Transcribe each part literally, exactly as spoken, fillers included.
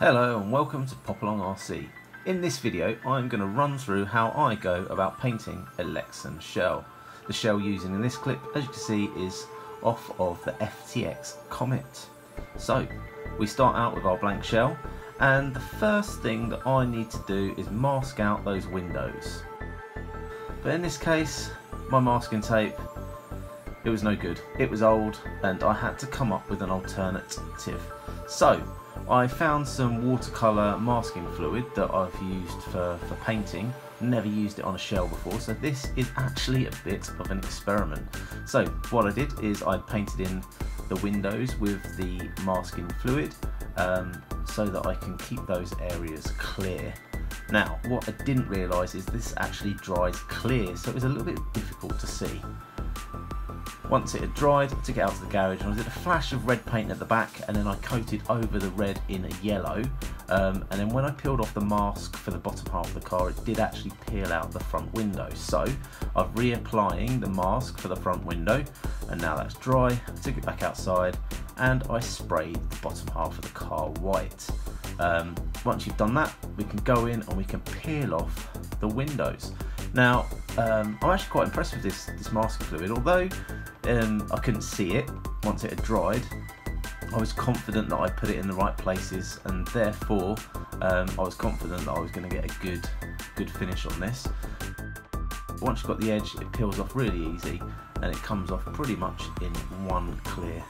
Hello and welcome to Popalong R C. In this video I'm going to run through how I go about painting a Lexan shell. The shell using in this clip, as you can see, is off of the F T X Comet. So we start out with our blank shell, and the first thing that I need to do is mask out those windows. But in this case my masking tape, it was no good, it was old, and I had to come up with an alternative. So I found some watercolour masking fluid that I've used for, for painting. Never used it on a shell before, so this is actually a bit of an experiment. So what I did is I painted in the windows with the masking fluid um, so that I can keep those areas clear. Now what I didn't realise is this actually dries clear, so it was a little bit difficult to see. Once it had dried, I took it out to the garage and I did a flash of red paint at the back, and then I coated over the red in a yellow, um, and then when I peeled off the mask for the bottom half of the car, it did actually peel out the front window. So I'm reapplying the mask for the front window, and now that's dry. I took it back outside and I sprayed the bottom half of the car white. Um, once you've done that, we can go in and we can peel off the windows. Now um, I'm actually quite impressed with this, this masking fluid. Although um, I couldn't see it once it had dried, I was confident that I put it in the right places, and therefore um, I was confident that I was going to get a good, good finish on this. Once you've got the edge, it peels off really easy, and it comes off pretty much in one clear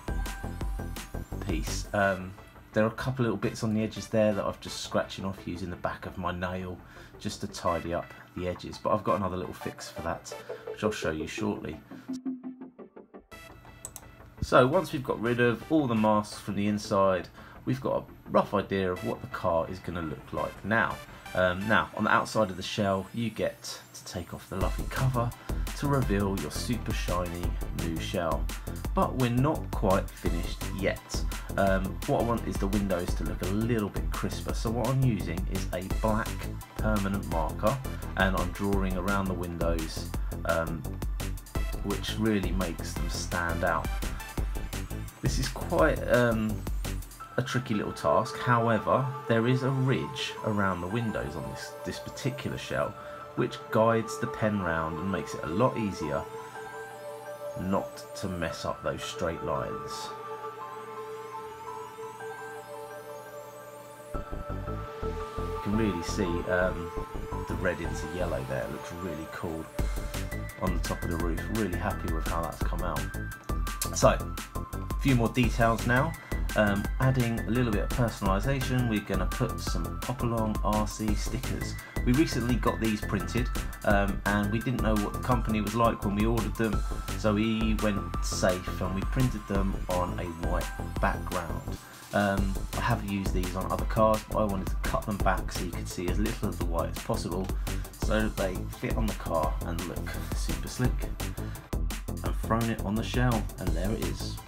piece. Um, There are a couple little bits on the edges there that I've just scratching off using the back of my nail just to tidy up the edges, but I've got another little fix for that which I'll show you shortly. So once we've got rid of all the masks from the inside, we've got a rough idea of what the car is going to look like now. Um, now on the outside of the shell you get to take off the lovely cover to reveal your super shiny new shell, but we're not quite finished yet. Um, what I want is the windows to look a little bit crisper, so what I'm using is a black permanent marker, and I'm drawing around the windows, um, which really makes them stand out. This is quite um, a tricky little task. However, there is a ridge around the windows on this, this particular shell, which guides the pen round and makes it a lot easier not to mess up those straight lines. You can really see um, the red into yellow there, it looks really cool on the top of the roof. Really happy with how that's come out. So a few more details now, um, adding a little bit of personalisation. We're going to put some Popalong R C stickers. We recently got these printed, um, and we didn't know what the company was like when we ordered them, so we went safe and we printed them on a white background. Um, I have used these on other cars, but I wanted to cut them back so you could see as little of the white as possible so that they fit on the car and look super slick. I've thrown it on the shell and there it is.